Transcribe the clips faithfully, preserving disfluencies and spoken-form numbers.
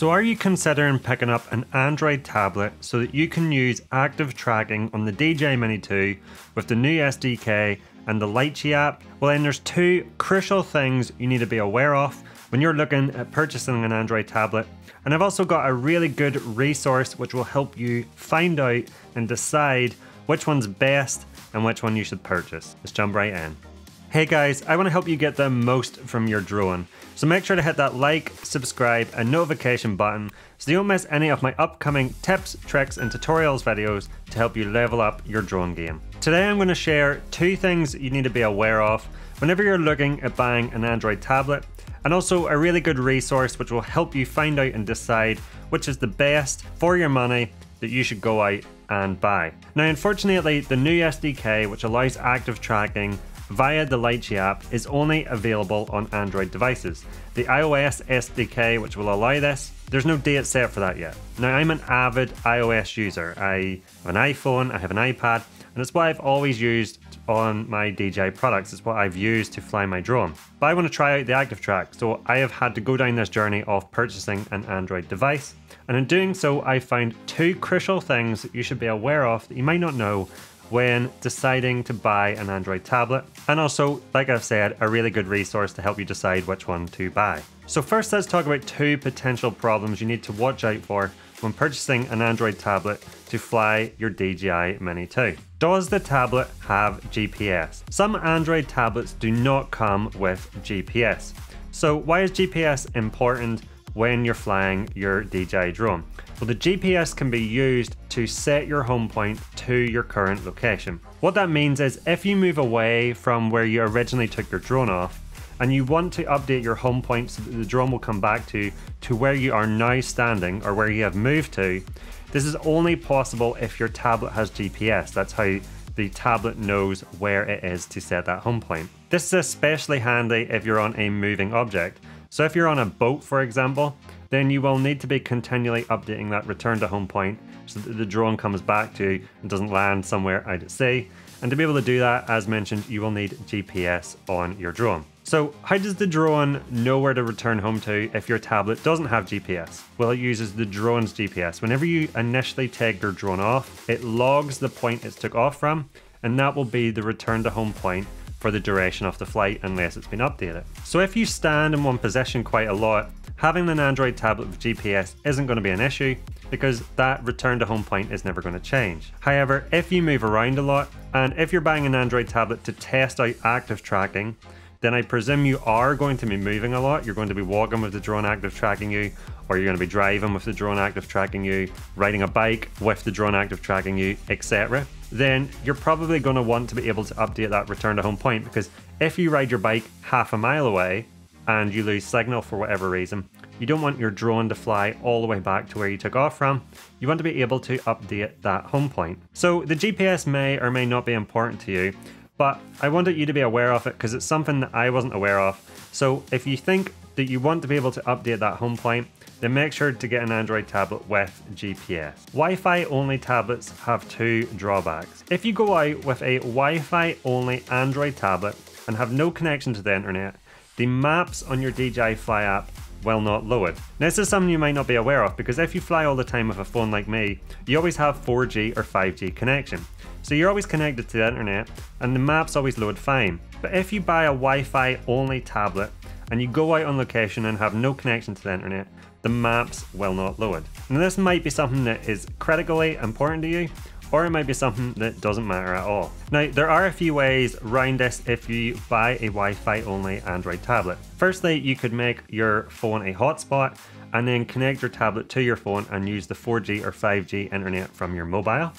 So are you considering picking up an Android tablet so that you can use active tracking on the D J I Mini two with the new S D K and the Litchi app? Well then there's two crucial things you need to be aware of when you're looking at purchasing an Android tablet. And I've also got a really good resource which will help you find out and decide which one's best and which one you should purchase. Let's jump right in. Hey guys, I want to help you get the most from your drone. So make sure to hit that like, subscribe and notification button so you don't miss any of my upcoming tips, tricks and tutorials videos to help you level up your drone game. Today I'm going to share two things you need to be aware of whenever you're looking at buying an Android tablet, and also a really good resource which will help you find out and decide which is the best for your money that you should go out and buy. Now unfortunately the new S D K which allows active tracking via the Litchi app is only available on Android devices. The iOS S D K which will allow this, there's no date set for that yet. Now I'm an avid iOS user. I have an iPhone, I have an iPad, and it's what I've always used on my D J I products. It's what I've used to fly my drone. But I want to try out the ActiveTrack, so I have had to go down this journey of purchasing an Android device. And in doing so, I found two crucial things that you should be aware of that you might not know when deciding to buy an Android tablet. And also, like I've said, a really good resource to help you decide which one to buy. So first, let's talk about two potential problems you need to watch out for when purchasing an Android tablet to fly your D J I Mini two. Does the tablet have G P S? Some Android tablets do not come with G P S. So why is G P S important when you're flying your D J I drone? Well, the G P S can be used to set your home point to your current location. What that means is if you move away from where you originally took your drone off and you want to update your home point so that the drone will come back to to where you are now standing or where you have moved to, this is only possible if your tablet has G P S. That's how the tablet knows where it is to set that home point. This is especially handy if you're on a moving object. So if you're on a boat, for example, then you will need to be continually updating that return to home point so that the drone comes back to and doesn't land somewhere out at sea. And to be able to do that, as mentioned, you will need G P S on your drone. So how does the drone know where to return home to if your tablet doesn't have G P S? Well, it uses the drone's G P S. Whenever you initially take your drone off, it logs the point it took off from, and that will be the return to home point for the duration of the flight unless it's been updated. So if you stand in one position quite a lot, having an Android tablet with G P S isn't going to be an issue because that return to home point is never going to change. However, if you move around a lot and if you're buying an Android tablet to test out active tracking, then I presume you are going to be moving a lot. You're going to be walking with the drone active tracking you, or you're going to be driving with the drone active tracking you, riding a bike with the drone active tracking you, et cetera. Then you're probably going to want to be able to update that return to home point, because if you ride your bike half a mile away and you lose signal for whatever reason, you don't want your drone to fly all the way back to where you took off from. You want to be able to update that home point. So the G P S may or may not be important to you, but I wanted you to be aware of it because it's something that I wasn't aware of. So if you think that you want to be able to update that home point, then make sure to get an Android tablet with G P S. Wi-Fi only tablets have two drawbacks. If you go out with a Wi-Fi only Android tablet and have no connection to the internet, the maps on your D J I Fly app will not load. Now, this is something you might not be aware of, because if you fly all the time with a phone like me, you always have four G or five G connection. So you're always connected to the internet and the maps always load fine. But if you buy a Wi-Fi only tablet and you go out on location and have no connection to the internet, the maps will not load. Now this might be something that is critically important to you, or it might be something that doesn't matter at all. Now, there are a few ways around this if you buy a Wi-Fi only Android tablet. Firstly, you could make your phone a hotspot and then connect your tablet to your phone and use the four G or five G internet from your mobile.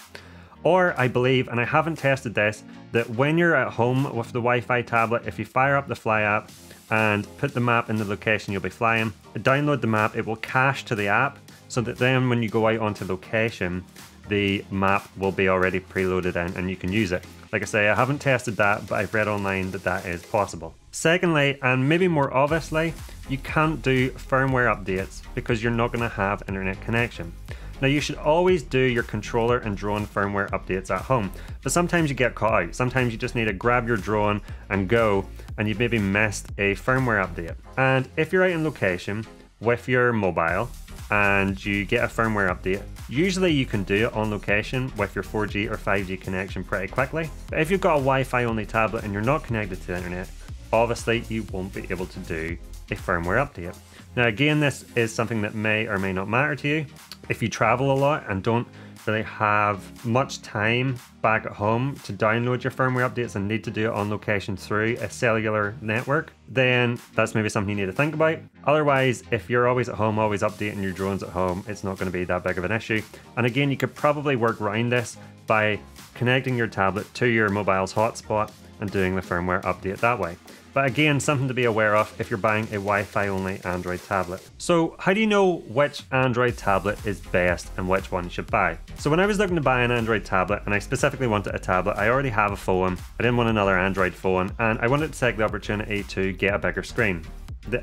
Or I believe, and I haven't tested this, that when you're at home with the Wi-Fi tablet, if you fire up the Fly app and put the map in the location you'll be flying, download the map, it will cache to the app so that then when you go out onto location, the map will be already preloaded in and you can use it. Like I say, I haven't tested that, but I've read online that that is possible. Secondly, and maybe more obviously, you can't do firmware updates because you're not going to have internet connection. Now, you should always do your controller and drone firmware updates at home, but sometimes you get caught out. Sometimes you just need to grab your drone and go, and you've maybe missed a firmware update. And if you're out in location with your mobile and you get a firmware update. Usually you can do it on location with your four G or five G connection pretty quickly, but if you've got a Wi-Fi only tablet and you're not connected to the internet, obviously you won't be able to do a firmware update. Now again, this is something that may or may not matter to you. If you travel a lot and don't really have much time back at home to download your firmware updates and need to do it on location through a cellular network, then that's maybe something you need to think about. Otherwise, if you're always at home, always updating your drones at home, it's not going to be that big of an issue. And again, you could probably work around this by connecting your tablet to your mobile's hotspot and doing the firmware update that way. But again, something to be aware of if you're buying a Wi-Fi only Android tablet. So how do you know which Android tablet is best and which one you should buy? So when I was looking to buy an Android tablet, and I specifically wanted a tablet, I already have a phone, I didn't want another Android phone, and I wanted to take the opportunity to get a bigger screen.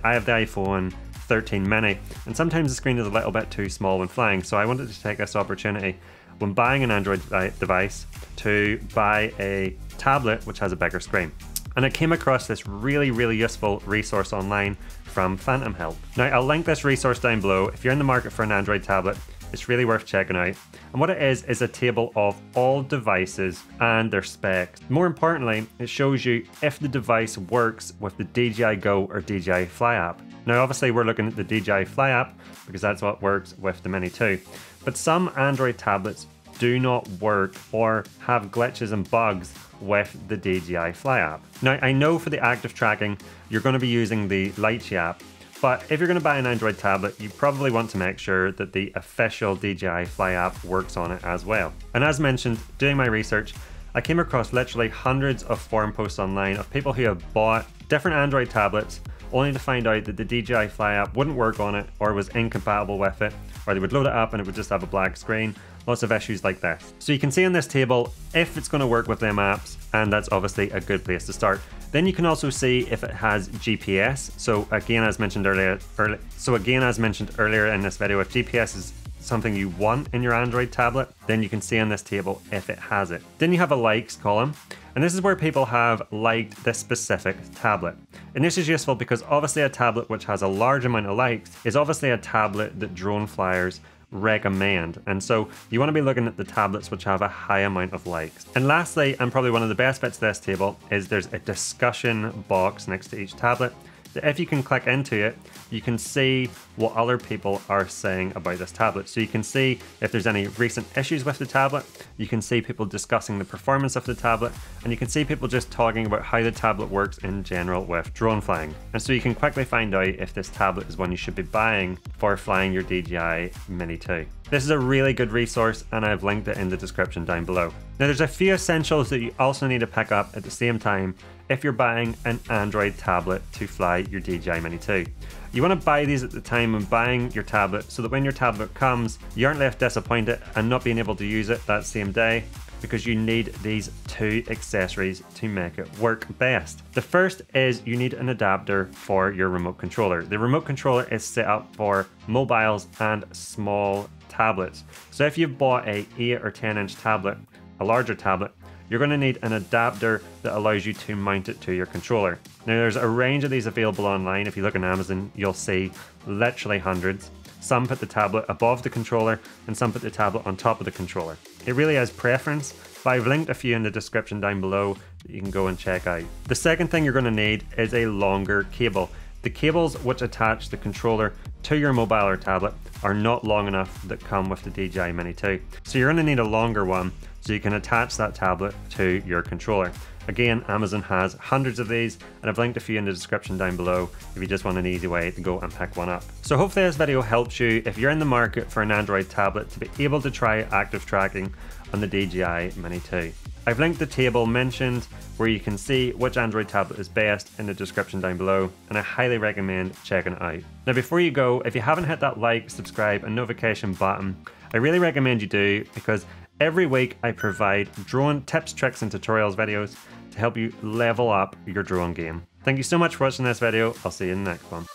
I have the iPhone thirteen mini, and sometimes the screen is a little bit too small when flying, so I wanted to take this opportunity when buying an Android device to buy a tablet which has a bigger screen. And I came across this really, really useful resource online from Phantom Help. Now, I'll link this resource down below. If you're in the market for an Android tablet, it's really worth checking out. And what it is, is a table of all devices and their specs. More importantly, it shows you if the device works with the D J I Go or D J I Fly app. Now, obviously we're looking at the D J I Fly app because that's what works with the Mini two. But some Android tablets do not work or have glitches and bugs with the D J I Fly app. Now, I know for the active tracking, you're going to be using the Litchi app, but if you're going to buy an Android tablet, you probably want to make sure that the official D J I Fly app works on it as well. And as mentioned, doing my research, I came across literally hundreds of forum posts online of people who have bought different Android tablets only to find out that the D J I Fly app wouldn't work on it or was incompatible with it, or they would load it up and it would just have a black screen. Lots of issues like that. So you can see on this table if it's going to work with them apps, and that's obviously a good place to start. Then you can also see if it has G P S. So again, as mentioned earlier, early, so again, as mentioned earlier in this video, if G P S is something you want in your Android tablet, then you can see on this table if it has it. Then you have a likes column, and this is where people have liked this specific tablet. And this is useful because obviously a tablet which has a large amount of likes is obviously a tablet that drone flyers recommend, and so you want to be looking at the tablets which have a high amount of likes. And lastly, and probably one of the best bits of this table, is there's a discussion box next to each tablet that if you can click into it, you can see what other people are saying about this tablet. So you can see if there's any recent issues with the tablet, you can see people discussing the performance of the tablet, and you can see people just talking about how the tablet works in general with drone flying. And so you can quickly find out if this tablet is one you should be buying for flying your D J I Mini two. This is a really good resource, and I've linked it in the description down below. Now, there's a few essentials that you also need to pick up at the same time if you're buying an Android tablet to fly your D J I Mini two. You want to buy these at the time when buying your tablet so that when your tablet comes, you aren't left disappointed and not being able to use it that same day, because you need these two accessories to make it work best. The first is you need an adapter for your remote controller. The remote controller is set up for mobiles and small tablets. So if you've bought a eight or ten inch tablet, a larger tablet, you're going to need an adapter that allows you to mount it to your controller. Now, there's a range of these available online. If you look on Amazon, you'll see literally hundreds. Some put the tablet above the controller and some put the tablet on top of the controller. It really has preference, but I've linked a few in the description down below that you can go and check out. The second thing you're going to need is a longer cable. The cables which attach the controller to your mobile or tablet are not long enough that come with the D J I Mini two. So you're going to need a longer one so you can attach that tablet to your controller. Again, Amazon has hundreds of these, and I've linked a few in the description down below if you just want an easy way to go and pick one up. So hopefully this video helps you if you're in the market for an Android tablet to be able to try active tracking on the D J I Mini two. I've linked the table mentioned where you can see which Android tablet is best in the description down below, and I highly recommend checking it out. Now, before you go, if you haven't hit that like, subscribe and notification button, I really recommend you do, because every week I provide drone tips, tricks and tutorials videos to help you level up your drone game. Thank you so much for watching this video. I'll see you in the next one.